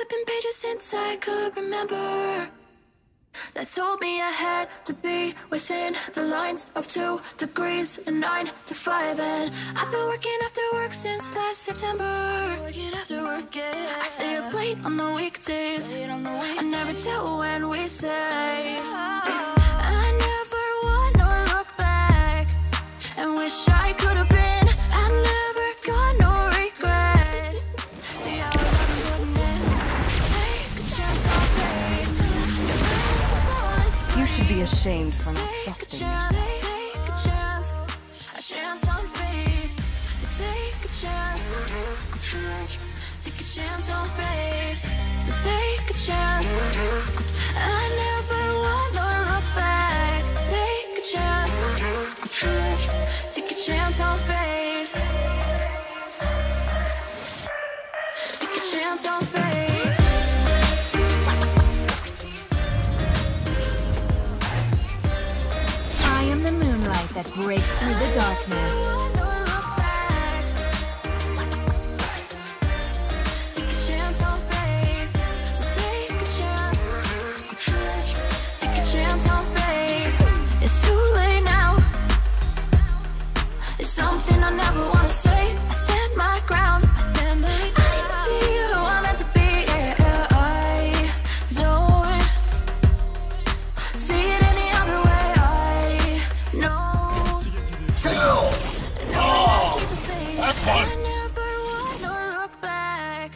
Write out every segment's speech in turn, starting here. flipping pages since I could remember, that told me I had to be within the lines of 2 degrees and 9 to 5. And I've been working after work since last September. Working after work, yeah. I stay up late on the weekdays. I never tell when we say. I never wanna look back and wish I could have been. I've never got no regret. The hours I couldn't take a chance on faith. You should be ashamed for not trusting yourself. Take a chance on faith. To take a chance, take a chance on faith. To take a chance, I never want to look back. Take a chance on faith. Take a chance on faith. That breaks through the darkness. Take a chance on faith. So take a chance. Take a chance on faith. It's too late now. It's something I never want to say. I stand my ground. I need to be who I'm meant to be. Yeah, I don't see it any other way. I know. I never wanna look back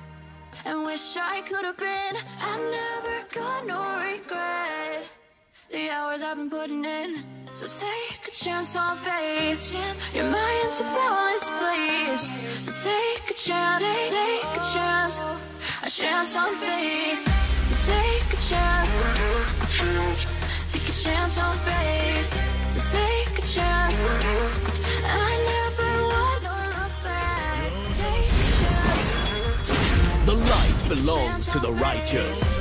and wish I could have been. I've never got no regret. The hours I've been putting in. So take a chance on faith. Your mind's a powerless place. So take a chance, take a chance, a chance on faith. So take a chance, take a chance on faith. So take a chance. I never. The light belongs to the righteous.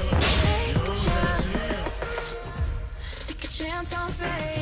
Take a chance on faith.